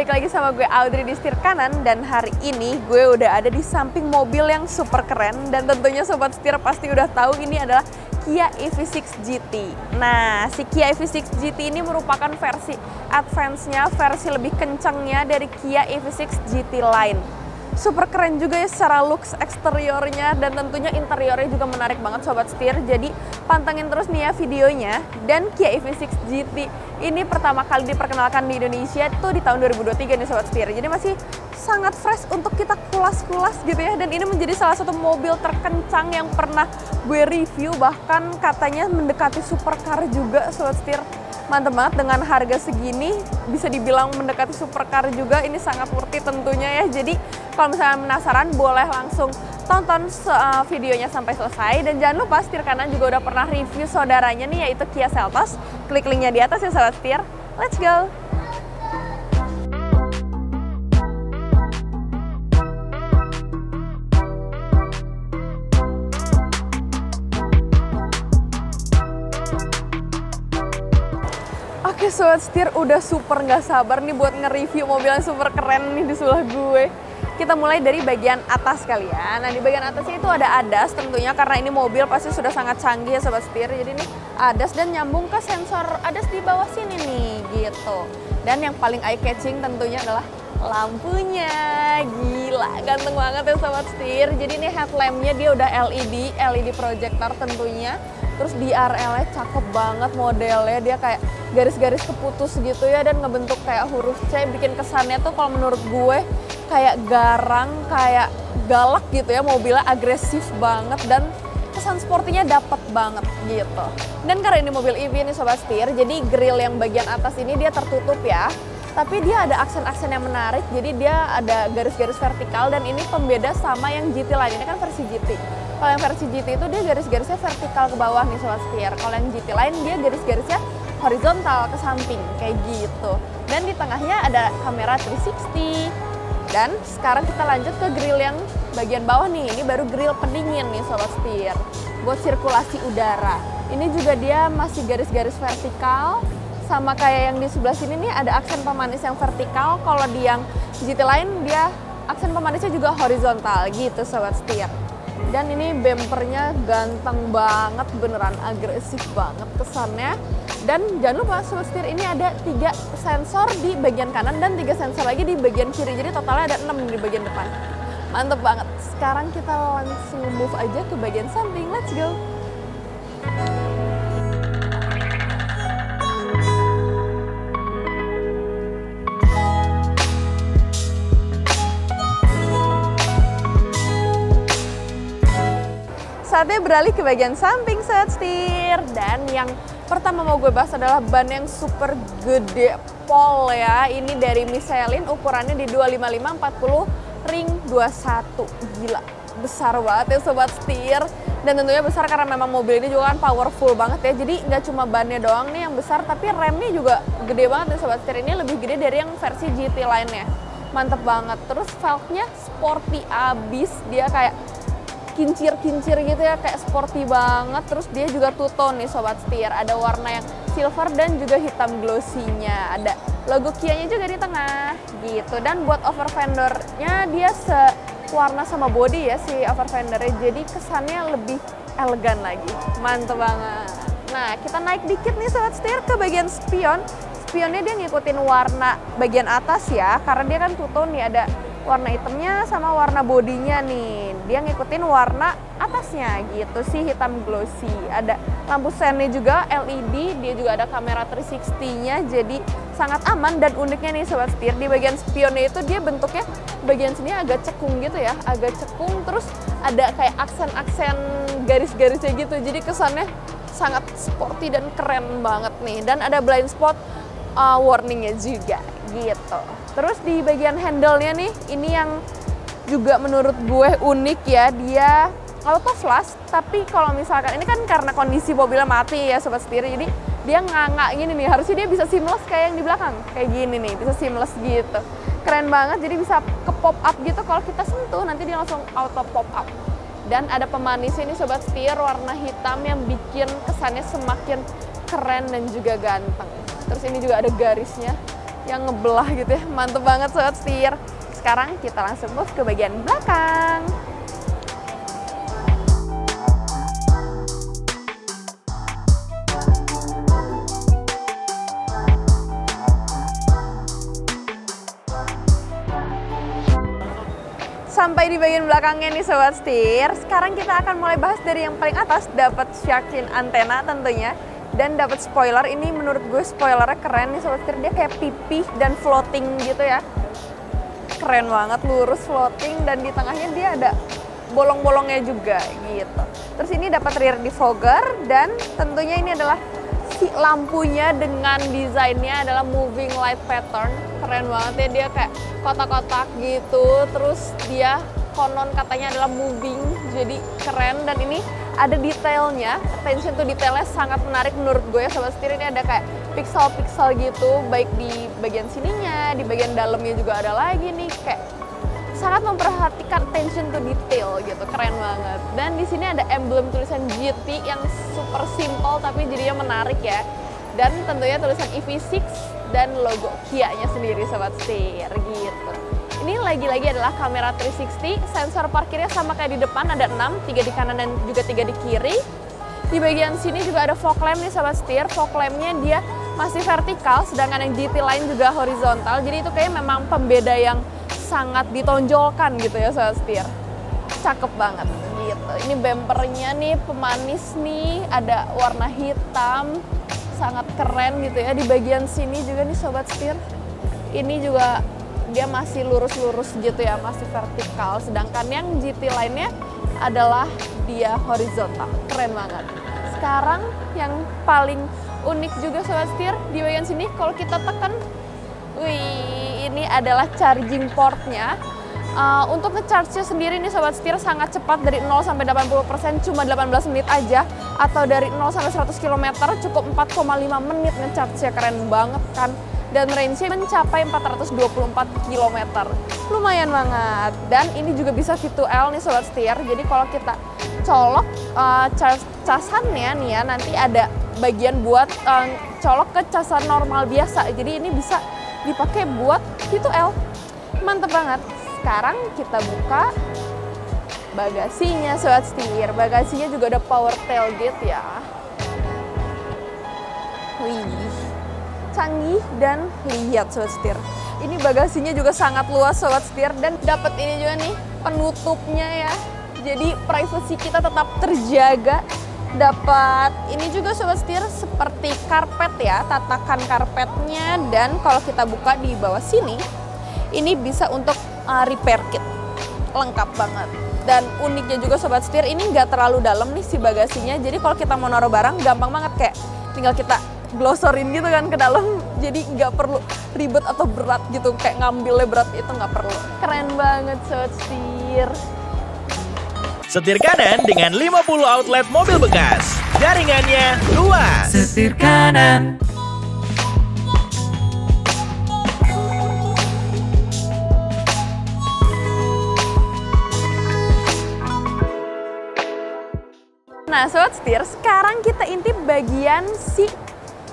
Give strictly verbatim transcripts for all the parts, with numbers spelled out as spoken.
balik lagi sama gue Audrey di Setir Kanan. Dan hari ini gue udah ada di samping mobil yang super keren. Dan tentunya Sobat Setir pasti udah tahu ini adalah Kia E V enam G T. Nah, si Kia E V enam G T ini merupakan versi advance-nya, versi lebih kencangnya dari Kia E V enam G T Line. Super keren juga ya secara looks eksteriornya, dan tentunya interiornya juga menarik banget Sobat Setir. Jadi pantengin terus nih ya videonya. Dan Kia E V enam G T ini pertama kali diperkenalkan di Indonesia tuh di tahun dua ribu dua puluh tiga nih Sobat Setir. Jadi masih sangat fresh untuk kita kulas-kulas gitu ya. Dan ini menjadi salah satu mobil terkencang yang pernah gue review, bahkan katanya mendekati supercar juga Sobat Setir. Mantep banget, dengan harga segini bisa dibilang mendekati supercar juga. Ini sangat worth it tentunya ya. Jadi kalau misalnya penasaran boleh langsung tonton videonya sampai selesai. Dan jangan lupa Setir Kanan juga udah pernah review saudaranya nih, yaitu Kia Seltos. Klik linknya di atas ya Sobat Setir. Let's go! Oke Sobat Setir, udah super nggak sabar nih buat nge-review mobil yang super keren nih di sebelah gue. Kita mulai dari bagian atas kali ya. Nah, di bagian atasnya itu ada adas tentunya, karena ini mobil pasti sudah sangat canggih ya Sobat Setir. Jadi ini adas dan nyambung ke sensor adas di bawah sini nih gitu. Dan yang paling eye-catching tentunya adalah lampunya. Gila, ganteng banget ya Sobat Setir. Jadi ini headlampnya dia udah L E D, L E D projector tentunya. Terus D R L-nya cakep banget modelnya, dia kayak garis-garis keputus gitu ya, dan ngebentuk kayak huruf C, bikin kesannya tuh kalau menurut gue kayak garang, kayak galak gitu ya, mobilnya agresif banget dan kesan sportinya dapat banget gitu. Dan karena ini mobil E V nih Sobat Setir, jadi grill yang bagian atas ini dia tertutup ya, tapi dia ada aksen-aksen yang menarik, jadi dia ada garis-garis vertikal, dan ini pembeda sama yang G T Line, ini kan versi G T. Kalau yang versi G T itu dia garis-garisnya vertikal ke bawah nih Sobat Setir, kalau yang G T Line dia garis-garisnya horizontal ke samping kayak gitu. Dan di tengahnya ada kamera tiga enam nol. Dan sekarang kita lanjut ke grill yang bagian bawah nih. Ini baru grill pendingin nih Sobat Setir, buat sirkulasi udara. Ini juga dia masih garis-garis vertikal, sama kayak yang di sebelah sini nih ada aksen pemanis yang vertikal. Kalau di yang G T Line dia aksen pemanisnya juga horizontal gitu Sobat Setir. Dan ini bempernya ganteng banget, beneran agresif banget kesannya. Dan jangan lupa Sobat Setir, ini ada tiga sensor di bagian kanan dan tiga sensor lagi di bagian kiri. Jadi totalnya ada enam di bagian depan. Mantep banget. Sekarang kita langsung move aja ke bagian samping. Let's go! Saatnya beralih ke bagian samping Sobat Setir. Dan yang pertama mau gue bahas adalah ban yang super gede pol ya. Ini dari Michelin, ukurannya di dua lima lima empat nol ring dua satu. Gila, besar banget ya Sobat Setir. Dan tentunya besar karena memang mobil ini juga kan powerful banget ya. Jadi nggak cuma bannya doang nih yang besar, tapi remnya juga gede banget ya Sobat Setir. Ini lebih gede dari yang versi G T Line-nya. Mantep banget. Terus velgnya sporty abis, dia kayak kincir-kincir gitu ya, kayak sporty banget. Terus dia juga two tone nih Sobat Setir, ada warna yang silver dan juga hitam glossy-nya, ada logo Kia-nya juga di tengah gitu. Dan buat over fender-nya dia sewarna sama body ya si over fender-nya, jadi kesannya lebih elegan lagi, mantep banget. Nah, kita naik dikit nih Sobat Setir ke bagian spion. Spionnya dia ngikutin warna bagian atas ya, karena dia kan two tone nih, ada warna hitamnya sama warna bodinya nih. Dia ngikutin warna atasnya gitu sih, hitam glossy. Ada lampu sennya juga L E D, dia juga ada kamera tiga enam nol-nya, jadi sangat aman. Dan uniknya nih Sobat Setir, di bagian spionnya itu dia bentuknya bagian sini agak cekung gitu ya, agak cekung, terus ada kayak aksen-aksen garis-garisnya gitu, jadi kesannya sangat sporty dan keren banget nih. Dan ada blind spot uh, warningnya juga gitu. Terus di bagian handle-nya nih, ini yang juga menurut gue unik ya, dia auto flash, tapi kalau misalkan ini kan karena kondisi mobilnya mati ya Sobat Setir, jadi dia nganga gini nih, harusnya dia bisa seamless kayak yang di belakang, kayak gini nih, bisa seamless gitu. Keren banget, jadi bisa ke pop up gitu, kalau kita sentuh nanti dia langsung auto pop up. Dan ada pemanisnya nih Sobat Setir, warna hitam yang bikin kesannya semakin keren dan juga ganteng. Terus ini juga ada garisnya yang ngebelah gitu ya, mantep banget Sobat Setir. Sekarang kita langsung move ke bagian belakang. Sampai di bagian belakangnya nih Sobat Setir. Sekarang kita akan mulai bahas dari yang paling atas, dapat shark-in antena tentunya, dan dapat spoiler. Ini menurut gue spoilernya keren nih Sobat Setir, dia kayak pipih dan floating gitu ya. Keren banget, lurus floating, dan di tengahnya dia ada bolong-bolongnya juga gitu. Terus ini dapat rear defogger, dan tentunya ini adalah si lampunya dengan desainnya adalah moving light pattern. Keren banget ya, dia kayak kotak-kotak gitu, terus dia konon katanya adalah moving, jadi keren. Dan ini ada detailnya, attention to detailnya sangat menarik menurut gue ya Sobat Setir. Ini ada kayak pixel-pixel gitu, baik di bagian sininya, di bagian dalamnya juga ada lagi nih, kayak sangat memperhatikan attention to detail gitu, keren banget. Dan di sini ada emblem tulisan G T yang super simple tapi jadinya menarik ya, dan tentunya tulisan E V enam dan logo Kia-nya sendiri Sobat Setir gitu. Ini lagi-lagi adalah kamera tiga enam puluh, sensor parkirnya sama kayak di depan ada enam, tiga di kanan dan juga tiga di kiri. Di bagian sini juga ada fog lamp nih Sobat Setir, fog lampnya dia masih vertikal, sedangkan yang G T Line juga horizontal, jadi itu kayaknya memang pembeda yang sangat ditonjolkan gitu ya Sobat Setir. Cakep banget gitu. Ini bempernya nih, pemanis nih, ada warna hitam, sangat keren gitu ya. Di bagian sini juga nih Sobat Setir, ini juga dia masih lurus-lurus gitu ya, masih vertikal, sedangkan yang G T Line-nya adalah dia horizontal, keren banget. Sekarang yang paling unik juga Sobat Setir, di bagian sini kalau kita tekan, wih, ini adalah charging portnya. Uh, untuk ngecharge-nya sendiri nih Sobat Setir sangat cepat, dari nol sampai delapan puluh persen cuma delapan belas menit aja, atau dari nol sampai seratus kilometer cukup empat koma lima menit ngecharge-nya, keren banget kan. Dan range-nya mencapai empat ratus dua puluh empat kilometer, lumayan banget. Dan ini juga bisa V dua L nih Sobat Setir, jadi kalau kita colok uh, cas casannya nih ya, nanti ada bagian buat uh, colok ke casan normal biasa, jadi ini bisa dipakai buat V dua L, mantep banget. Sekarang kita buka bagasinya Sobat Setir, bagasinya juga ada power tailgate ya, wih, canggih. Dan lihat Sobat Setir, ini bagasinya juga sangat luas Sobat Setir, dan dapat ini juga nih penutupnya ya, jadi privasi kita tetap terjaga. Dapat ini juga Sobat Setir, seperti karpet ya, tatakan karpetnya. Dan kalau kita buka di bawah sini, ini bisa untuk uh, repair kit, lengkap banget. Dan uniknya juga Sobat Setir, ini nggak terlalu dalam nih si bagasinya, jadi kalau kita mau naruh barang gampang banget, kayak tinggal kita glosorin gitu kan ke dalam, jadi nggak perlu ribet atau berat gitu, kayak ngambilnya berat itu nggak perlu. Keren banget Sobat Setir. Setir Kanan dengan lima puluh outlet mobil bekas, jaringannya luas. Setir Kanan. Nah Sobat Setir, sekarang kita intip bagian si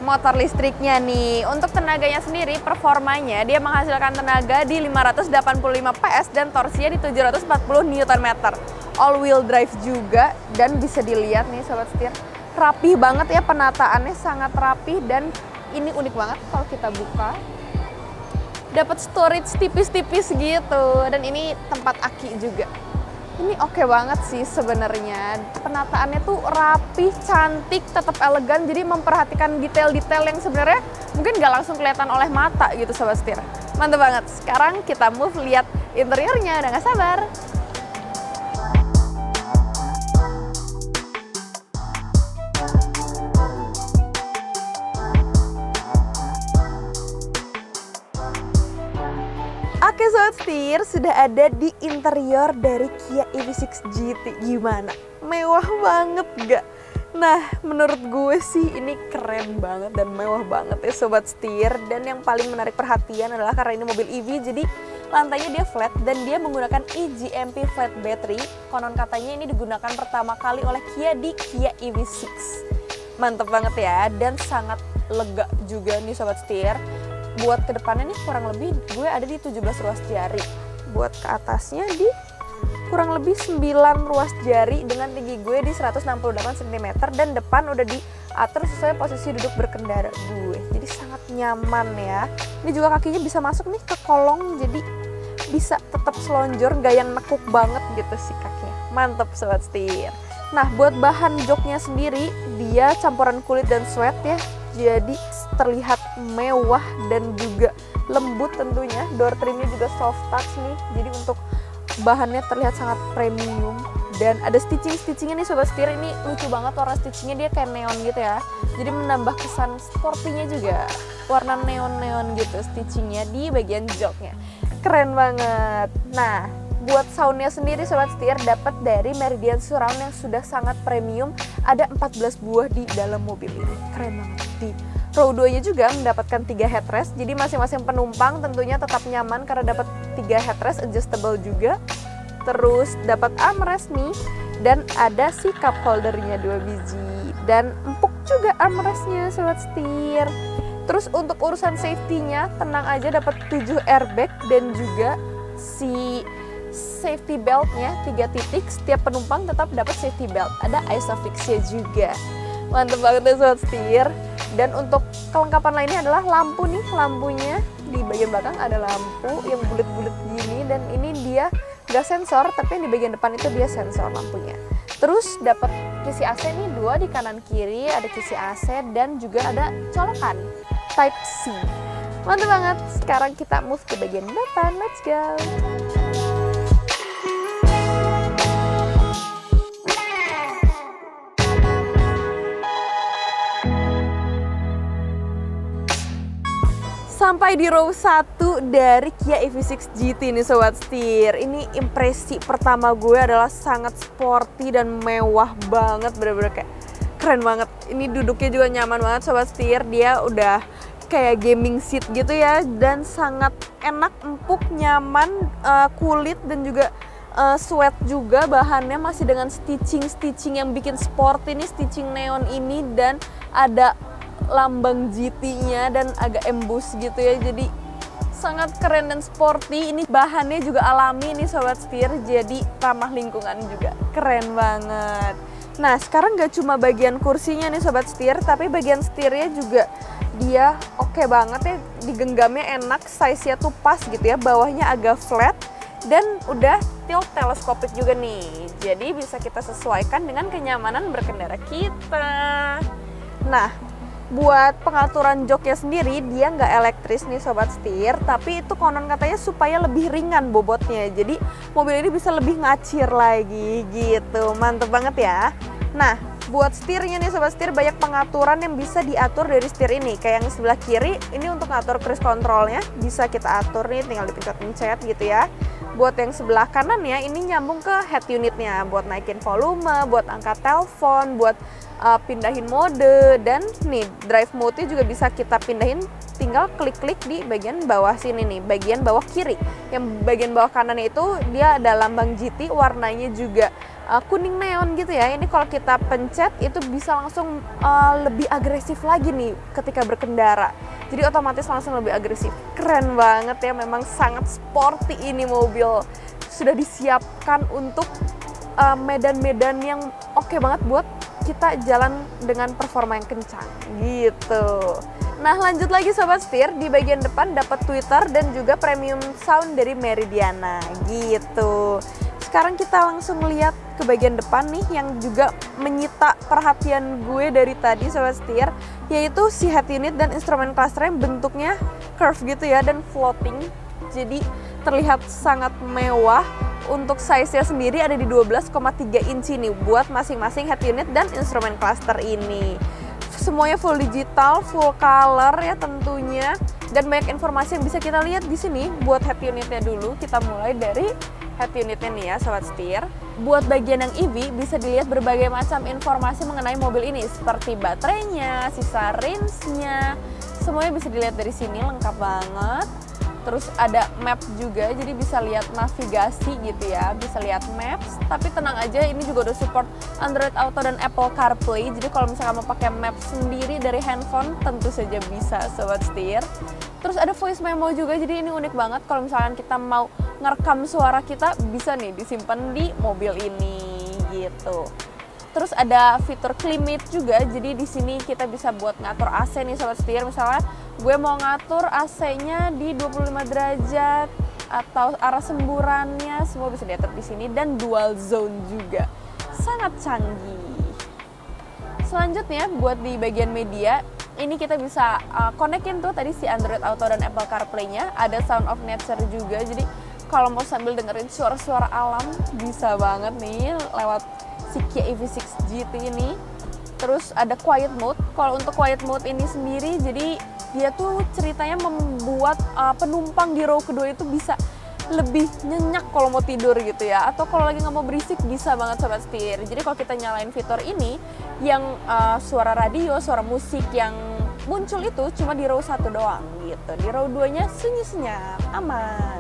motor listriknya nih. Untuk tenaganya sendiri, performanya dia menghasilkan tenaga di lima ratus delapan puluh lima PS dan torsinya di tujuh ratus empat puluh newton meter. All wheel drive juga, dan bisa dilihat nih Sobat Setir, rapih banget ya, penataannya sangat rapih. Dan ini unik banget, kalau kita buka dapat storage tipis-tipis gitu, dan ini tempat aki juga. Ini oke banget sih sebenarnya, penataannya tuh rapi, cantik, tetap elegan, jadi memperhatikan detail-detail yang sebenarnya mungkin nggak langsung kelihatan oleh mata gitu Sobat Setir. Mantap banget. Sekarang kita move lihat interiornya, udah nggak sabar. Oke Sobat Setir, sudah ada di interior dari Kia E V enam GT. Gimana? Mewah banget gak? Nah, menurut gue sih ini keren banget dan mewah banget ya Sobat Setir. Dan yang paling menarik perhatian adalah karena ini mobil E V, jadi lantainya dia flat dan dia menggunakan E G M P flat battery. Konon katanya ini digunakan pertama kali oleh Kia di Kia E V enam. Mantep banget ya, dan sangat lega juga nih Sobat Setir. buat kedepannya nih kurang lebih gue ada di tujuh belas ruas jari, buat ke atasnya di kurang lebih sembilan ruas jari dengan tinggi gue di seratus enam puluh delapan sentimeter, dan depan udah diatur sesuai posisi duduk berkendara gue, jadi sangat nyaman ya. Ini juga kakinya bisa masuk nih ke kolong, jadi bisa tetap selonjor, gak yang nekuk banget gitu sih kakinya, mantep Sobat Setir. Nah, buat bahan joknya sendiri dia campuran kulit dan suede ya, jadi terlihat mewah dan juga lembut tentunya. Door trimnya juga soft touch nih, jadi untuk bahannya terlihat sangat premium. Dan ada stitching-stitchingnya nih Sobat Setir, ini lucu banget warna stitchingnya, dia kayak neon gitu ya, jadi menambah kesan sportinya juga, warna neon-neon gitu stitchingnya di bagian joknya, keren banget. Nah, buat soundnya sendiri Sobat Setir dapat dari Meridian surround yang sudah sangat premium, ada empat belas buah di dalam mobil ini, keren banget. Di row dua nya juga mendapatkan tiga headrest, jadi masing-masing penumpang tentunya tetap nyaman karena dapat tiga headrest adjustable juga. Terus dapat armrest nih, dan ada si cup holdernya dua biji, dan empuk juga armrestnya Sobat Setir. Terus untuk urusan safety-nya tenang aja, dapat tujuh airbag dan juga si safety belt-nya tiga titik, setiap penumpang tetap dapat safety belt, ada isofix-nya juga, mantep banget ya Sobat Setir. Dan untuk kelengkapan lainnya adalah lampu nih, lampunya di bagian belakang ada lampu yang bulat-bulat gini, dan ini dia gak sensor, tapi yang di bagian depan itu dia sensor lampunya. Terus dapat kisi A C nih dua di kanan kiri, ada kisi A C dan juga ada colokan Type C, mantap banget. Sekarang kita move ke bagian depan, let's go. Sampai di row satu dari Kia E V enam G T nih Sobat Setir. Ini impresi pertama gue adalah sangat sporty dan mewah banget, bener-bener kayak keren banget. Ini duduknya juga nyaman banget Sobat Setir, dia udah kayak gaming seat gitu ya, dan sangat enak, empuk, nyaman, uh, kulit dan juga uh, suede juga bahannya, masih dengan stitching-stitching yang bikin sporty ini, stitching neon ini, dan ada lambang G T-nya dan agak embus gitu ya, jadi sangat keren dan sporty. Ini bahannya juga alami nih Sobat Setir, jadi ramah lingkungan juga, keren banget. Nah, sekarang gak cuma bagian kursinya nih Sobat Setir, tapi bagian setirnya juga dia oke okay banget ya, digenggamnya enak, size-nya tuh pas gitu ya, bawahnya agak flat dan udah tilt teleskopik juga nih, jadi bisa kita sesuaikan dengan kenyamanan berkendara kita. Nah, buat pengaturan joknya sendiri dia nggak elektris nih Sobat Setir, tapi itu konon katanya supaya lebih ringan bobotnya, jadi mobil ini bisa lebih ngacir lagi gitu, mantep banget ya. Nah, buat setirnya nih Sobat Setir banyak pengaturan yang bisa diatur dari setir ini, kayak yang sebelah kiri ini untuk ngatur cruise controlnya, bisa kita atur nih tinggal dipencet-pencet gitu ya. Buat yang sebelah kanan ya, ini nyambung ke head unitnya, buat naikin volume, buat angkat telepon, buat Uh, pindahin mode, dan nih drive mode-nya juga bisa kita pindahin, tinggal klik-klik di bagian bawah sini nih, bagian bawah kiri. Yang bagian bawah kanan itu dia ada lambang G T, warnanya juga uh, kuning neon gitu ya. Ini kalau kita pencet itu bisa langsung uh, lebih agresif lagi nih ketika berkendara, jadi otomatis langsung lebih agresif. Keren banget ya, memang sangat sporty ini mobil, sudah disiapkan untuk uh, medan-medan yang oke okay banget buat kita jalan dengan performa yang kencang gitu. Nah, lanjut lagi Sobat Setir, di bagian depan dapat tweeter dan juga premium sound dari Meridian gitu. Sekarang kita langsung lihat ke bagian depan nih yang juga menyita perhatian gue dari tadi Sobat Setir, yaitu si head unit dan instrumen cluster yang bentuknya curve gitu ya dan floating, jadi terlihat sangat mewah. Untuk size-nya sendiri ada di dua belas koma tiga inci nih buat masing-masing head unit dan instrumen cluster ini. Semuanya full digital, full color ya tentunya, dan banyak informasi yang bisa kita lihat di sini. Buat head unitnya dulu, kita mulai dari head unitnya nih ya Sobat Setir. Buat bagian yang E V bisa dilihat berbagai macam informasi mengenai mobil ini, seperti baterainya, sisa range-nya, semuanya bisa dilihat dari sini, lengkap banget. Terus ada map juga, jadi bisa lihat navigasi gitu ya, bisa lihat maps. Tapi tenang aja, ini juga udah support Android Auto dan Apple CarPlay, jadi kalau misalnya kamu pakai map sendiri dari handphone tentu saja bisa Sobat Setir. Terus ada voice memo juga, jadi ini unik banget kalau misalkan kita mau ngerekam suara kita bisa nih disimpan di mobil ini gitu. Terus ada fitur climate juga, jadi di sini kita bisa buat ngatur A C nih sobat setir. Misalnya gue mau ngatur A C-nya di dua puluh lima derajat atau arah semburannya semua bisa diatur di sini, dan dual zone juga, sangat canggih. Selanjutnya buat di bagian media, ini kita bisa konekin uh, tuh tadi si Android Auto dan Apple CarPlay-nya, ada Sound of Nature juga, jadi kalau mau sambil dengerin suara-suara alam bisa banget nih lewat si Kia E V enam G T ini. Terus ada quiet mode. Kalau untuk quiet mode ini sendiri, jadi dia tuh ceritanya membuat uh, penumpang di row kedua itu bisa lebih nyenyak kalau mau tidur gitu ya, atau kalau lagi nggak mau berisik bisa banget sobat setir. Jadi kalau kita nyalain fitur ini yang uh, suara radio, suara musik yang muncul itu cuma di row satu doang gitu, di row duanya sunyi-senyap, aman.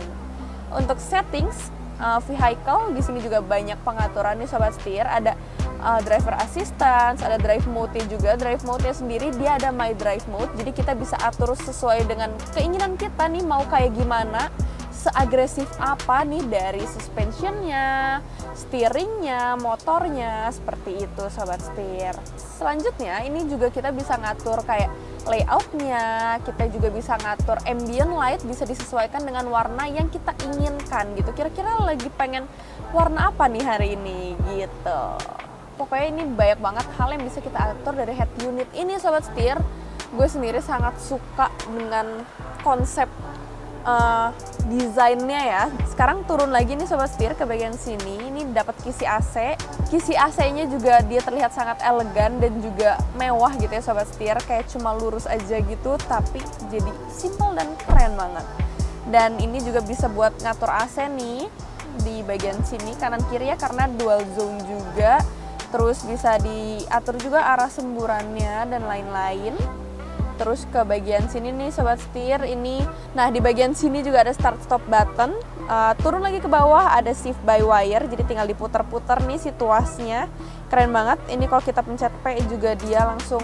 Untuk settings Uh, vehicle di sini juga banyak pengaturan nih sobat setir. Ada uh, driver assistance, ada drive mode juga. Drive mode-nya sendiri dia ada my drive mode, jadi kita bisa atur sesuai dengan keinginan kita nih, mau kayak gimana, seagresif apa nih dari suspensionnya, steeringnya, motornya, seperti itu sobat setir. Selanjutnya ini juga kita bisa ngatur kayak layoutnya, kita juga bisa ngatur ambient light, bisa disesuaikan dengan warna yang kita inginkan gitu. Kira-kira lagi pengen warna apa nih hari ini gitu. Pokoknya ini banyak banget hal yang bisa kita atur dari head unit ini sobat setir. Gue sendiri sangat suka dengan konsep uh, desainnya ya. Sekarang turun lagi nih sobat setir ke bagian sini. Ini dapat kisi A C. Kisi A C-nya juga dia terlihat sangat elegan dan juga mewah gitu ya sobat setir. Kayak cuma lurus aja gitu, tapi jadi simple dan keren banget. Dan ini juga bisa buat ngatur A C nih di bagian sini kanan kiri ya, karena dual zone juga. Terus bisa diatur juga arah semburannya dan lain-lain. Terus ke bagian sini nih sobat setir, ini nah di bagian sini juga ada start stop button. Uh, turun lagi ke bawah ada shift by wire, jadi tinggal diputar-putar nih situasinya, keren banget. Ini kalau kita pencet P juga dia langsung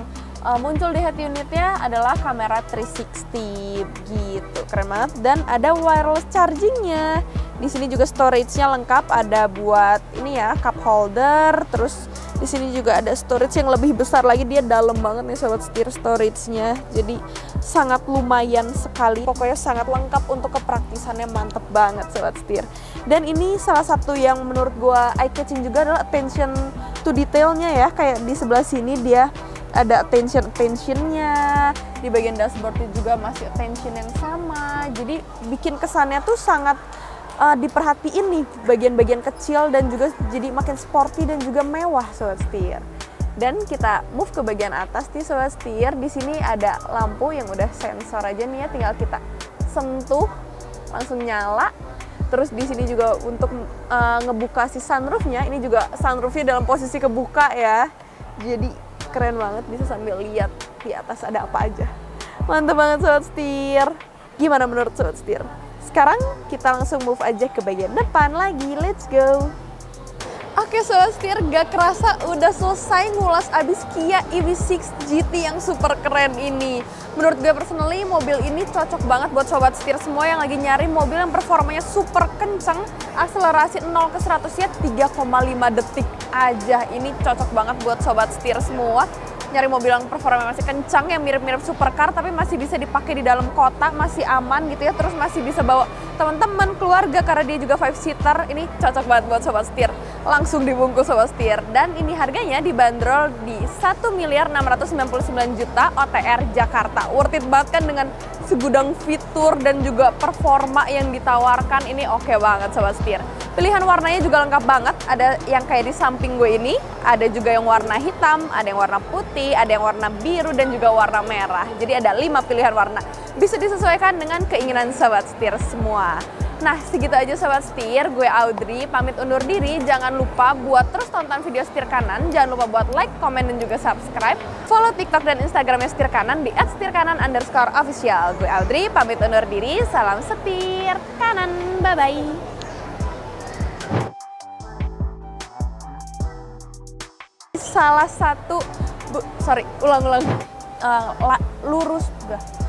uh, muncul di head unitnya adalah kamera tiga enam nol gitu, keren banget. Dan ada wireless chargingnya, di sini juga storage-nya lengkap, ada buat ini ya cup holder. Terus di sini juga ada storage yang lebih besar lagi, dia dalam banget nih sobat setir storage-nya, jadi sangat lumayan sekali. Pokoknya sangat lengkap, untuk kepraktisannya mantep banget sobat setir. Dan ini salah satu yang menurut gua eye catching juga adalah attention to detailnya ya, kayak di sebelah sini dia ada attention attentionnya, di bagian dashboardnya juga masih attention yang sama, jadi bikin kesannya tuh sangat Uh, diperhatiin nih bagian-bagian kecil, dan juga jadi makin sporty dan juga mewah sobat setir. Dan kita move ke bagian atas nih sobat setir. Di sini ada lampu yang udah sensor aja nih ya, tinggal kita sentuh langsung nyala. Terus di sini juga untuk uh, ngebuka si sunroofnya, ini juga sunroofnya dalam posisi kebuka ya, jadi keren banget, bisa sambil lihat di atas ada apa aja. Mantap banget sobat setir. Gimana menurut sobat setir? Sekarang kita langsung move aja ke bagian depan lagi, let's go! Oke sobat setir, gak kerasa udah selesai ngulas abis Kia E V enam G T yang super keren ini. Menurut gue personally, mobil ini cocok banget buat sobat setir semua yang lagi nyari mobil yang performanya super kenceng. Akselerasi nol ke seratus ya tiga koma lima detik aja, ini cocok banget buat sobat setir semua. Nyari mobil yang performanya masih kencang, yang mirip-mirip supercar tapi masih bisa dipakai di dalam kota, masih aman gitu ya, terus masih bisa bawa teman-teman, keluarga, karena dia juga five seater, ini cocok banget buat sobat setir. Langsung dibungkus sobat setir, dan ini harganya dibanderol di satu miliar enam ratus sembilan puluh sembilan juta O T R Jakarta. Worth it banget kan, dengan segudang fitur dan juga performa yang ditawarkan, ini oke banget sobat setir. Pilihan warnanya juga lengkap banget, ada yang kayak di samping gue ini, ada juga yang warna hitam, ada yang warna putih, ada yang warna biru, dan juga warna merah. Jadi ada lima pilihan warna, bisa disesuaikan dengan keinginan sobat setir semua. Nah segitu aja sobat setir, gue Audrey pamit undur diri. Jangan lupa buat terus tonton video Setir Kanan, jangan lupa buat like, komen, dan juga subscribe. Follow TikTok dan Instagramnya Setir Kanan di et setir kanan underscore official. Gue Audrey pamit undur diri, salam setir kanan, bye-bye. Salah satu, bu, sorry, ulang-ulang, uh, lurus, udah.